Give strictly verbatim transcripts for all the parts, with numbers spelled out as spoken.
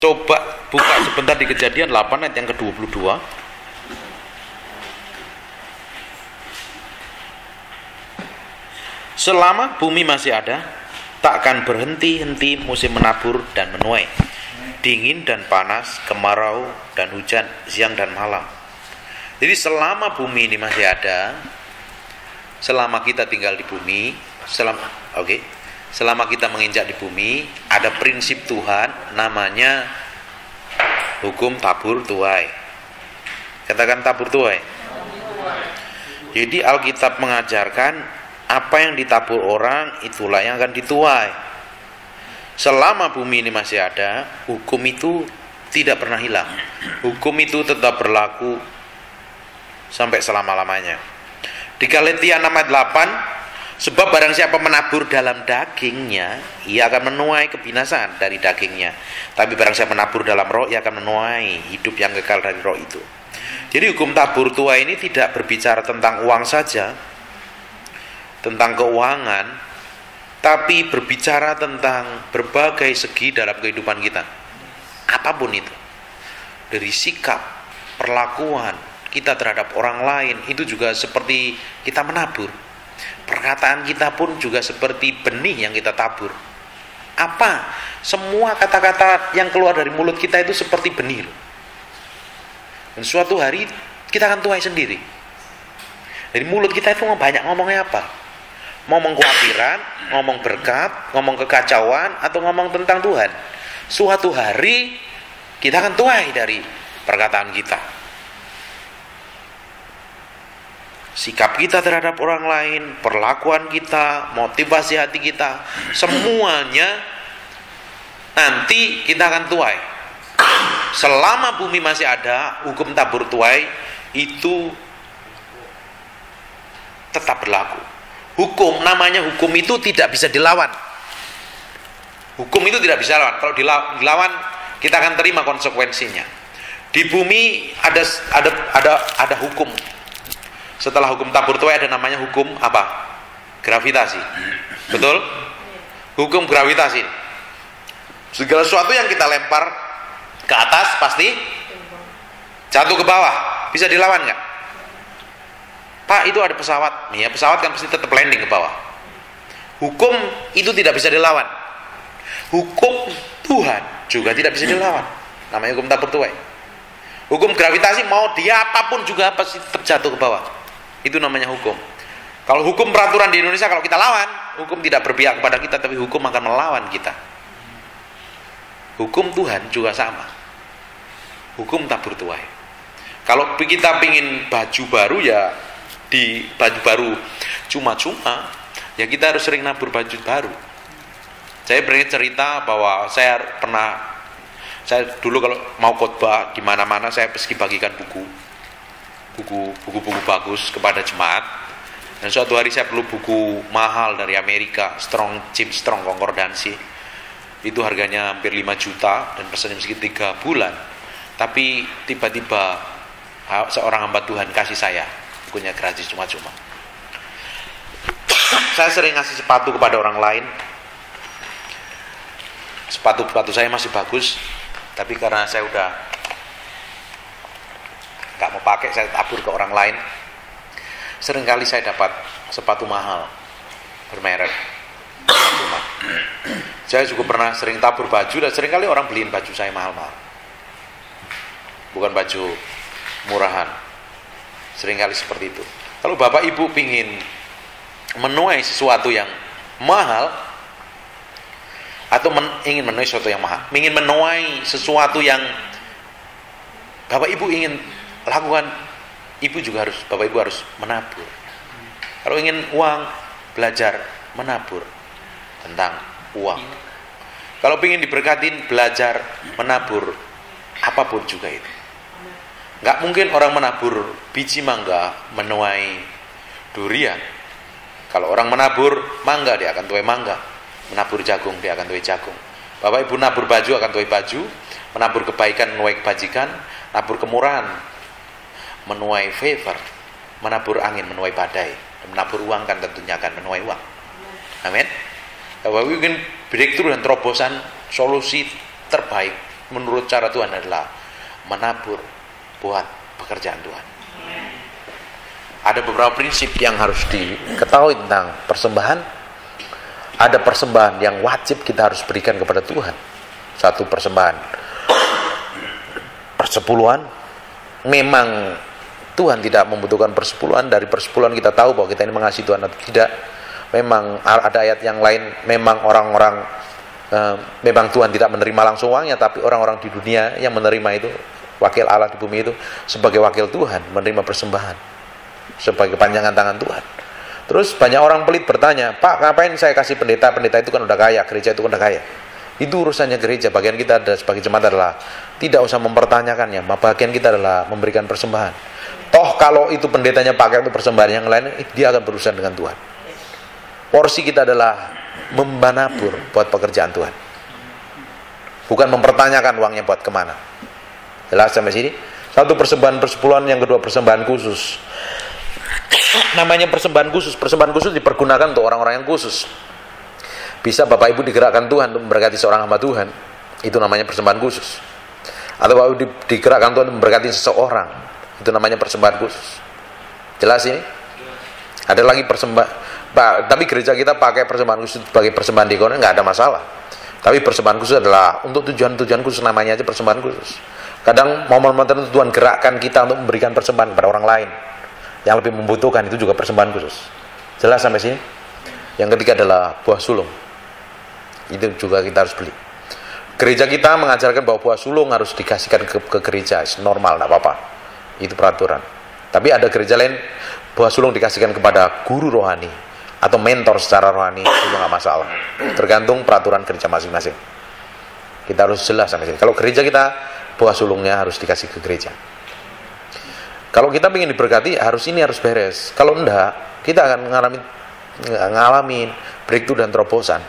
Coba buka sebentar di Kejadian delapan ayat yang ke dua puluh dua. Selama bumi masih ada, takkan berhenti-henti musim menabur dan menuai, dingin dan panas, kemarau dan hujan, siang dan malam. Jadi selama bumi ini masih ada, selama kita tinggal di bumi, selama oke. Okay, selama kita menginjak di bumi, ada prinsip Tuhan namanya hukum tabur tuai. Katakan tabur tuai. Jadi Alkitab mengajarkan apa yang ditabur orang itulah yang akan dituai. Selama bumi ini masih ada, hukum itu tidak pernah hilang. Hukum itu tetap berlaku sampai selama-lamanya. Di Galatia enam ayat delapan, sebab barang siapa menabur dalam dagingnya, ia akan menuai kebinasaan dari dagingnya. Tapi barang siapa menabur dalam roh, ia akan menuai hidup yang kekal dari roh itu. Jadi hukum tabur tuai ini tidak berbicara tentang uang saja, tentang keuangan, tapi berbicara tentang berbagai segi dalam kehidupan kita. Apapun itu. Dari sikap, perlakuan kita terhadap orang lain, itu juga seperti kita menabur. Perkataan kita pun juga seperti benih yang kita tabur. Apa? Semua kata-kata yang keluar dari mulut kita itu seperti benih loh. Dan suatu hari kita akan tuai sendiri. Dari mulut kita itu banyak ngomongnya apa? Ngomong kekhawatiran, ngomong berkat, ngomong kekacauan, atau ngomong tentang Tuhan. Suatu hari kita akan tuai dari perkataan kita. Sikap kita terhadap orang lain, perlakuan kita, motivasi hati kita, semuanya nanti kita akan tuai. Selama bumi masih ada, hukum tabur tuai itu tetap berlaku. Hukum, namanya hukum itu tidak bisa dilawan. Hukum itu tidak bisa dilawan. Kalau dilawan, kita akan terima konsekuensinya. Di bumi ada ada ada ada hukum. Setelah hukum tabur tuai ada namanya hukum apa? Gravitasi. Betul? Hukum gravitasi. Segala sesuatu yang kita lempar ke atas pasti jatuh ke bawah. Bisa dilawan nggak? Pak, itu ada pesawat. Ya, pesawat kan pasti tetap landing ke bawah. Hukum itu tidak bisa dilawan. Hukum Tuhan juga tidak bisa dilawan. Namanya hukum tabur tuai. Hukum gravitasi mau dia apapun juga pasti tetap jatuh ke bawah. Itu namanya hukum. Kalau hukum peraturan di Indonesia, kalau kita lawan, hukum tidak berpihak kepada kita, tapi hukum akan melawan kita. Hukum Tuhan juga sama. Hukum tabur tuai. Kalau kita pingin baju baru, ya di baju baru cuma-cuma, ya kita harus sering nabur baju baru. Saya pernah cerita bahwa saya pernah, saya dulu kalau mau khotbah di mana-mana, saya pasti bagikan buku. Buku, buku-buku bagus kepada jemaat. Dan suatu hari saya perlu buku mahal dari Amerika, Strong Jim Strong Konkordansi. Itu harganya hampir lima juta dan pesannya sekitar tiga bulan. Tapi tiba-tiba seorang hamba Tuhan kasih saya bukunya gratis cuma-cuma. Saya sering ngasih sepatu kepada orang lain. Sepatu-sepatu saya masih bagus, tapi karena saya udah nggak mau pakai, saya tabur ke orang lain. Seringkali saya dapat sepatu mahal bermerek. Saya juga pernah sering tabur baju, dan seringkali orang beliin baju saya mahal-mahal, bukan baju murahan. Seringkali seperti itu. Kalau bapak ibu pingin menuai sesuatu yang mahal, atau men- ingin menuai sesuatu yang mahal, ingin menuai sesuatu yang bapak ibu ingin lakukan, ibu juga harus, bapak ibu harus menabur. Kalau ingin uang, belajar menabur tentang uang. Kalau ingin diberkatin, belajar menabur apapun juga itu. Nggak mungkin orang menabur biji mangga menuai durian. Kalau orang menabur mangga, dia akan tuai mangga. Menabur jagung, dia akan tuai jagung. Bapak ibu nabur baju, akan tuai baju. Menabur kebaikan, menuai kebajikan. Nabur kemurahan, menuai favor. Menabur angin, menuai badai. Menabur uang kan tentunya akan menuai uang. Amin. Bapak ibu ingin breakthrough dan terobosan, solusi terbaik menurut cara Tuhan adalah menabur buat pekerjaan Tuhan. Ada beberapa prinsip yang harus diketahui tentang persembahan. Ada persembahan yang wajib kita harus berikan kepada Tuhan. Satu, persembahan persepuluhan. Memang Tuhan tidak membutuhkan persepuluhan. Dari persepuluhan kita tahu bahwa kita ini mengasihi Tuhan atau tidak. Memang ada ayat yang lain, memang orang-orang eh, memang Tuhan tidak menerima langsung uangnya, tapi orang-orang di dunia yang menerima itu, wakil Allah di bumi itu sebagai wakil Tuhan menerima persembahan sebagai panjangan tangan Tuhan. Terus banyak orang pelit bertanya, Pak, ngapain saya kasih pendeta? Pendeta itu kan udah kaya, gereja itu kan udah kaya. Itu urusannya gereja. Bagian kita sebagai jemaat adalah tidak usah mempertanyakannya. Bagian kita adalah memberikan persembahan. Toh kalau itu pendetanya pakai itu persembahan yang lain, dia akan berurusan dengan Tuhan. Porsi kita adalah membanabur buat pekerjaan Tuhan, bukan mempertanyakan uangnya buat kemana. Jelas sampai sini? Satu, persembahan persepuluhan. Yang kedua, persembahan khusus. Namanya persembahan khusus. Persembahan khusus dipergunakan untuk orang-orang yang khusus. Bisa Bapak Ibu digerakkan Tuhan untuk memberkati seorang hamba Tuhan, itu namanya persembahan khusus. Atau Bapak Ibu digerakkan Tuhan untuk memberkati seseorang, itu namanya persembahan khusus. Jelas ini? Ada lagi persembahan. Bah, tapi gereja kita pakai persembahan khusus sebagai persembahan di konon, nggak ada masalah. Tapi persembahan khusus adalah untuk tujuan-tujuan khusus, namanya aja persembahan khusus. Kadang momen-momen tertentu Tuhan gerakkan kita untuk memberikan persembahan kepada orang lain yang lebih membutuhkan, itu juga persembahan khusus. Jelas sampai sini? Yang ketiga adalah buah sulung. Itu juga kita harus beli. Gereja kita mengajarkan bahwa buah sulung harus dikasihkan ke, ke gereja, normal, nggak apa-apa. Itu peraturan. Tapi ada gereja lain buah sulung dikasihkan kepada guru rohani atau mentor secara rohani, itu nggak masalah, tergantung peraturan gereja masing-masing. Kita harus jelas sampai sini. Kalau gereja kita buah sulungnya harus dikasih ke gereja. Kalau kita ingin diberkati, harus ini harus beres. Kalau enggak, kita akan mengalami ngalamin breakthrough dan terobosan.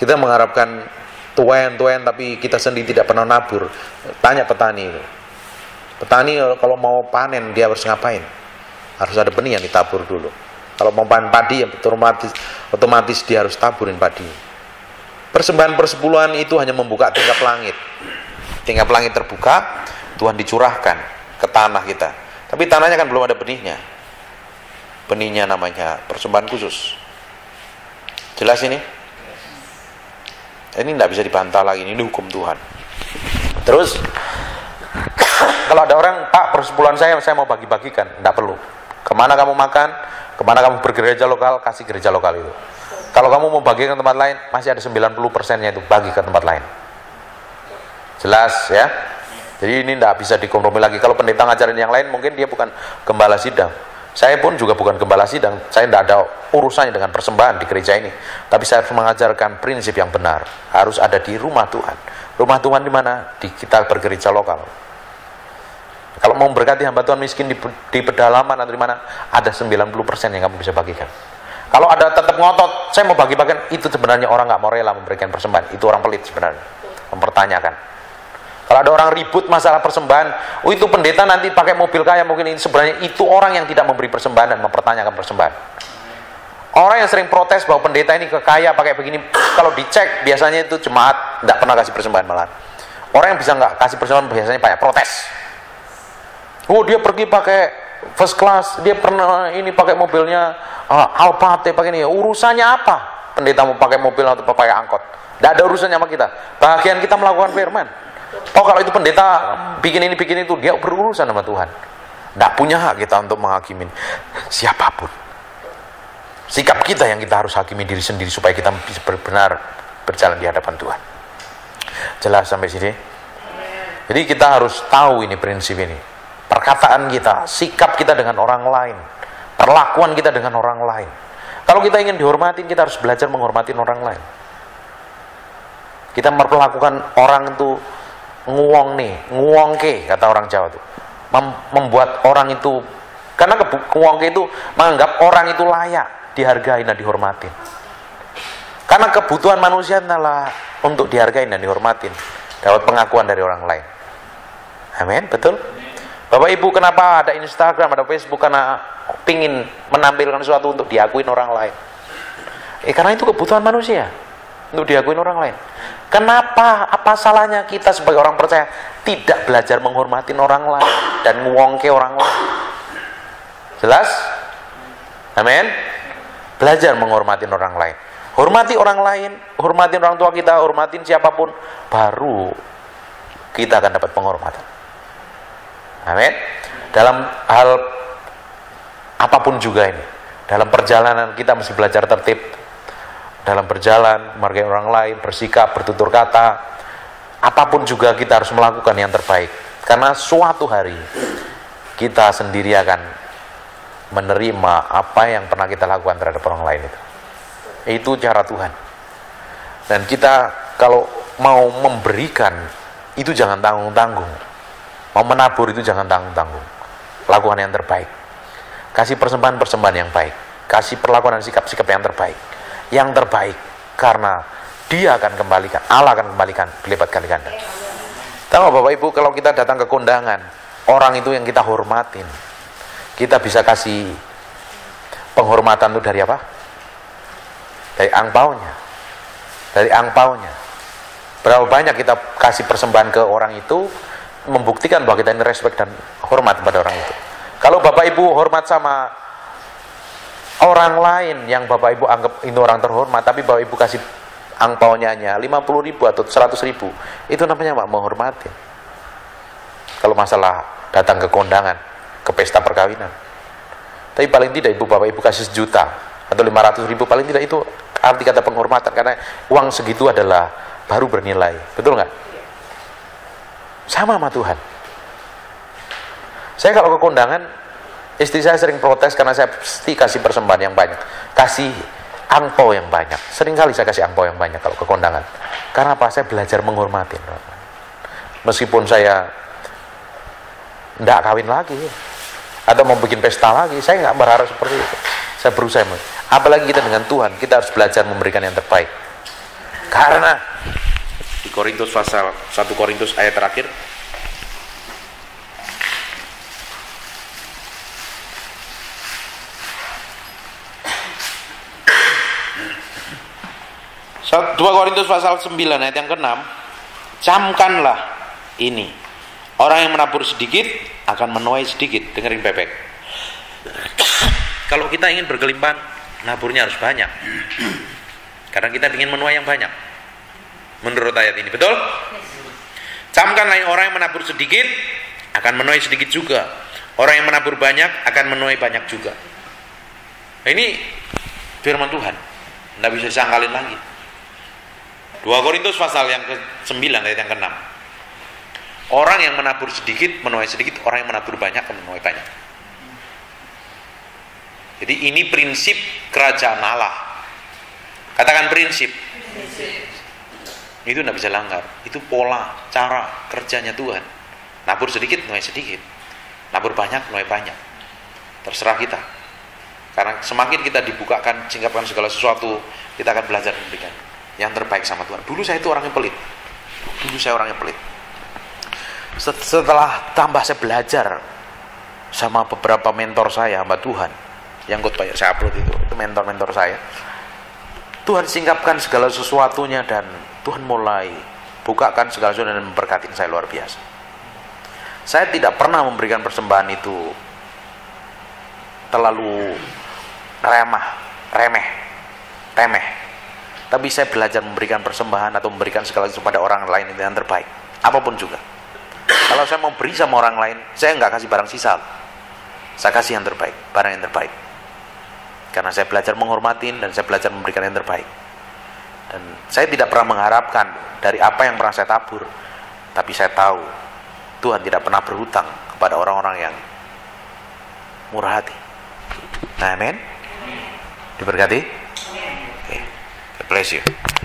Kita mengharapkan tuan-tuan, tapi kita sendiri tidak pernah nabur. Tanya petani, petani kalau mau panen dia harus ngapain? Harus ada benih yang ditabur dulu. Kalau mau panen padi, otomatis, otomatis dia harus taburin padi. Persembahan persepuluhan itu hanya membuka tingkap langit. Tingkap langit terbuka, Tuhan dicurahkan ke tanah kita. Tapi tanahnya kan belum ada benihnya. Benihnya namanya persembahan khusus. Jelas ini? Ini tidak bisa dibantah lagi, ini hukum Tuhan. Terus, kalau ada orang, Pak, persepuluhan saya, saya mau bagi-bagikan. Tidak perlu. Kemana kamu makan? Kemana kamu bergereja lokal, kasih gereja lokal itu. Kalau kamu mau bagi ke tempat lain, masih ada sembilan puluh persennya itu bagi ke tempat lain. Jelas ya? Jadi ini tidak bisa dikompromi lagi. Kalau pendeta ngajarin yang lain, mungkin dia bukan gembala sidang. Saya pun juga bukan gembala sidang. Saya tidak ada urusannya dengan persembahan di gereja ini. Tapi saya harus mengajarkan prinsip yang benar. Harus ada di rumah Tuhan. Rumah Tuhan di mana? Di kita bergereja lokal. Kalau mau memberkati hamba Tuhan miskin di, di pedalaman atau di mana, ada sembilan puluh persen yang kamu bisa bagikan. Kalau ada tetap ngotot, saya mau bagi-bagikan, itu sebenarnya orang nggak mau rela memberikan persembahan. Itu orang pelit sebenarnya, mempertanyakan. Kalau ada orang ribut masalah persembahan, oh itu pendeta nanti pakai mobil kaya mungkin, ini sebenarnya itu orang yang tidak memberi persembahan dan mempertanyakan persembahan. Orang yang sering protes bahwa pendeta ini kekaya pakai begini, kalau dicek biasanya itu jemaat nggak pernah kasih persembahan malah. Orang yang bisa nggak kasih persembahan biasanya banyak protes. Oh dia pergi pakai first class, dia pernah ini pakai mobilnya uh, Alphard, pakai ini. Urusannya apa? Pendeta mau pakai mobil atau pakai angkot? Tidak ada urusannya sama kita. Bagian kita melakukan firman. Oh kalau itu pendeta bikin ini bikin itu, dia berurusan sama Tuhan. Tidak punya hak kita untuk menghakimi siapapun. Sikap kita yang kita harus hakimi diri sendiri supaya kita bisa benar berjalan di hadapan Tuhan. Jelas sampai sini? Jadi kita harus tahu ini prinsip ini. Perkataan kita, sikap kita dengan orang lain, perlakuan kita dengan orang lain. Kalau kita ingin dihormatin, kita harus belajar menghormatin orang lain. Kita memperlakukan orang itu nguwong nih, nguwong ke, kata orang Jawa tuh. Mem- membuat orang itu, karena nguwong ke itu menganggap orang itu layak dihargai dan dihormatin. Karena kebutuhan manusia adalah untuk dihargai dan dihormatin, dapat pengakuan dari orang lain. Amin, betul? Bapak Ibu, kenapa ada Instagram, ada Facebook? Karena pingin menampilkan sesuatu untuk diakuin orang lain. Eh, karena itu kebutuhan manusia. untuk diakuin orang lain. Kenapa? Apa salahnya kita sebagai orang percaya tidak belajar menghormatin orang lain dan ngewongke orang lain? Jelas? Amin? Belajar menghormatin orang lain. Hormati orang lain, hormatin orang tua kita, hormatin siapapun, baru kita akan dapat penghormatan. Amin? Dalam hal apapun juga ini, dalam perjalanan kita mesti belajar tertib. Dalam berjalan, menghargai orang lain, bersikap, bertutur kata, apapun juga kita harus melakukan yang terbaik. Karena suatu hari kita sendiri akan menerima apa yang pernah kita lakukan terhadap orang lain itu. Itu cara Tuhan. Dan kita kalau mau memberikan, itu jangan tanggung-tanggung. Mau menabur itu jangan tanggung-tanggung. Lakukan yang terbaik. Kasih persembahan-persembahan yang baik. Kasih perlakuan dan sikap-sikap yang terbaik. Yang terbaik, karena dia akan kembalikan, Allah akan kembalikan berlipat kali ganda. Tahu Bapak Ibu, kalau kita datang ke kondangan, orang itu yang kita hormatin, kita bisa kasih penghormatan itu dari apa? Dari angpaunya. Dari angpaunya. Berapa banyak kita kasih persembahan ke orang itu, membuktikan bahwa kita ini respek dan hormat kepada orang itu. Kalau Bapak Ibu hormat sama orang lain yang Bapak Ibu anggap itu orang terhormat, tapi Bapak Ibu kasih angpaunya hanya lima puluh ribu atau seratus ribu, itu namanya mak menghormati. Kalau masalah datang ke kondangan, ke pesta perkawinan, tapi paling tidak Ibu Bapak Ibu kasih sejuta atau lima ratus ribu, paling tidak itu arti kata penghormatan, karena uang segitu adalah baru bernilai. Betul nggak? Sama sama Tuhan. Saya kalau ke kondangan, istri saya sering protes karena saya pasti kasih persembahan yang banyak, kasih angpau yang banyak. Sering kali saya kasih angpau yang banyak kalau ke kondangan. Karena apa? Saya belajar menghormati. Meskipun saya tidak kawin lagi atau mau bikin pesta lagi, saya nggak berharap seperti itu. Saya berusaha. Apalagi kita dengan Tuhan, kita harus belajar memberikan yang terbaik. Karena di Korintus pasal satu Korintus ayat terakhir. dua Korintus pasal sembilan ayat yang keenam, camkanlah ini, orang yang menabur sedikit akan menuai sedikit. Dengerin bebek. Kalau kita ingin berkelimpahan, naburnya harus banyak, karena kita ingin menuai yang banyak menurut ayat ini. Betul? Camkanlah ini, orang yang menabur sedikit akan menuai sedikit juga, orang yang menabur banyak akan menuai banyak juga. Ini firman Tuhan, tidak bisa disangkalin lagi. dua Korintus pasal yang ke sembilan ayat yang ke enam. Orang yang menabur sedikit menuai sedikit, orang yang menabur banyak menuai banyak. Jadi ini prinsip kerajaan Allah. Katakan prinsip. Itu tidak bisa langgar. Itu pola cara kerjanya Tuhan. Nabur sedikit menuai sedikit, nabur banyak menuai banyak. Terserah kita. Karena semakin kita dibukakan, singkapkan segala sesuatu, kita akan belajar memberikan yang terbaik sama Tuhan. Dulu saya itu orangnya pelit. Dulu saya orangnya pelit. Setelah tambah saya belajar sama beberapa mentor saya hamba Tuhan, yang khotbah saya upload itu, itu mentor-mentor saya. Tuhan singkapkan segala sesuatunya dan Tuhan mulai bukakan segala sesuatu dan memberkati saya luar biasa. Saya tidak pernah memberikan persembahan itu terlalu remah, remeh, remeh. Tapi saya belajar memberikan persembahan atau memberikan segala sesuatu pada orang lain itu yang terbaik. Apapun juga. Kalau saya mau beri sama orang lain, saya nggak kasih barang sisa. Saya kasih yang terbaik, barang yang terbaik. Karena saya belajar menghormatin dan saya belajar memberikan yang terbaik. Dan saya tidak pernah mengharapkan dari apa yang pernah saya tabur. Tapi saya tahu Tuhan tidak pernah berhutang kepada orang-orang yang murah hati. Amin. Diberkati. Bless you.